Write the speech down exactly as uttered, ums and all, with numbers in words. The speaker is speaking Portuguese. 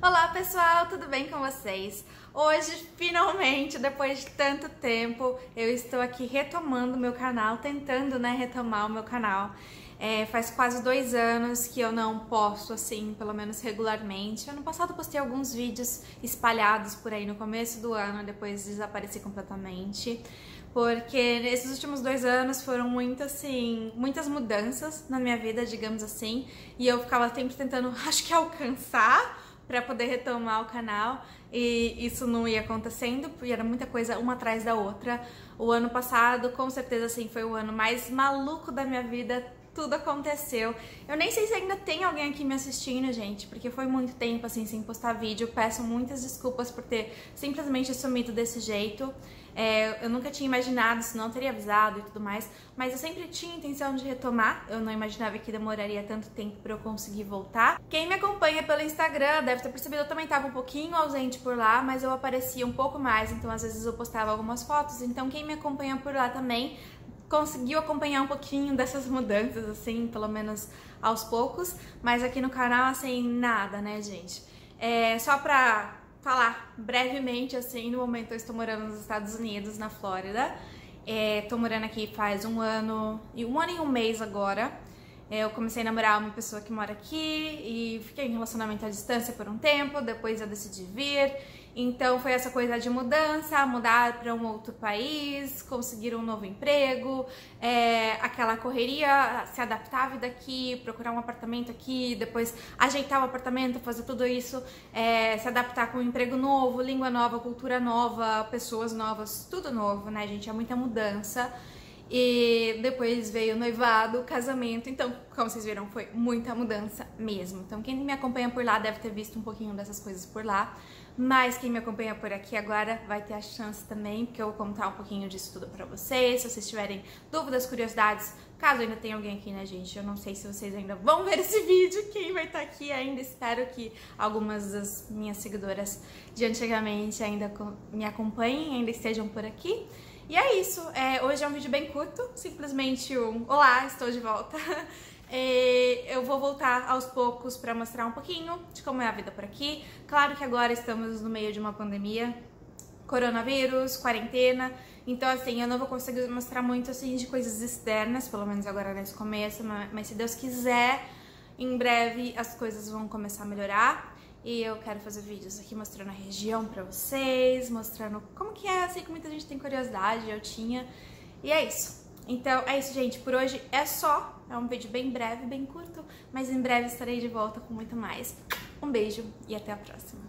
Olá pessoal, tudo bem com vocês? Hoje, finalmente, depois de tanto tempo, eu estou aqui retomando o meu canal, tentando, né, retomar o meu canal. É, faz quase dois anos que eu não posto, assim, pelo menos regularmente. Ano passado eu postei alguns vídeos espalhados por aí no começo do ano, depois desapareci completamente. Porque nesses últimos dois anos foram muito, assim, muitas mudanças na minha vida, digamos assim. E eu ficava sempre tentando, acho que alcançar, para poder retomar o canal, e isso não ia acontecendo, porque era muita coisa uma atrás da outra. O ano passado, com certeza, assim, foi o ano mais maluco da minha vida, tudo aconteceu. Eu nem sei se ainda tem alguém aqui me assistindo, gente, porque foi muito tempo, assim, sem postar vídeo. Peço muitas desculpas por ter simplesmente sumido desse jeito. É, eu nunca tinha imaginado, senão teria avisado e tudo mais, mas eu sempre tinha intenção de retomar. Eu não imaginava que demoraria tanto tempo pra eu conseguir voltar. Quem me acompanha pelo Instagram deve ter percebido, eu também tava um pouquinho ausente por lá, mas eu aparecia um pouco mais, então às vezes eu postava algumas fotos. Então quem me acompanha por lá também conseguiu acompanhar um pouquinho dessas mudanças, assim, pelo menos aos poucos. Mas aqui no canal, assim, nada, né, gente? É, só pra falar brevemente, assim, no momento eu estou morando nos Estados Unidos, na Flórida. É, tô morando aqui faz um ano, e um ano e um mês agora. É, eu comecei a namorar uma pessoa que mora aqui e fiquei em relacionamento à distância por um tempo, depois eu decidi vir. Então foi essa coisa de mudança, mudar para um outro país, conseguir um novo emprego, é, aquela correria, se adaptar à vida aqui, procurar um apartamento aqui, depois ajeitar o apartamento, fazer tudo isso, é, se adaptar com um emprego novo, língua nova, cultura nova, pessoas novas, tudo novo, né, gente? É muita mudança. E depois veio o noivado, o casamento. Então, como vocês viram, foi muita mudança mesmo. Então quem me acompanha por lá deve ter visto um pouquinho dessas coisas por lá. Mas quem me acompanha por aqui agora vai ter a chance também, porque eu vou contar um pouquinho disso tudo pra vocês. Se vocês tiverem dúvidas, curiosidades, caso ainda tenha alguém aqui, né, gente? Eu não sei se vocês ainda vão ver esse vídeo, quem vai estar aqui ainda. Espero que algumas das minhas seguidoras de antigamente ainda me acompanhem, ainda estejam por aqui. E é isso, é, hoje é um vídeo bem curto, simplesmente um olá, estou de volta. E eu vou voltar aos poucos para mostrar um pouquinho de como é a vida por aqui. Claro que agora estamos no meio de uma pandemia, coronavírus, quarentena. Então, assim, eu não vou conseguir mostrar muito, assim, de coisas externas, pelo menos agora nesse começo. Mas, mas se Deus quiser, em breve as coisas vão começar a melhorar. E eu quero fazer vídeos aqui mostrando a região pra vocês, mostrando como que é. Eu sei que muita gente tem curiosidade, eu tinha. E é isso. Então é isso, gente. Por hoje é só. É um vídeo bem breve, bem curto. Mas em breve estarei de volta com muito mais. Um beijo e até a próxima.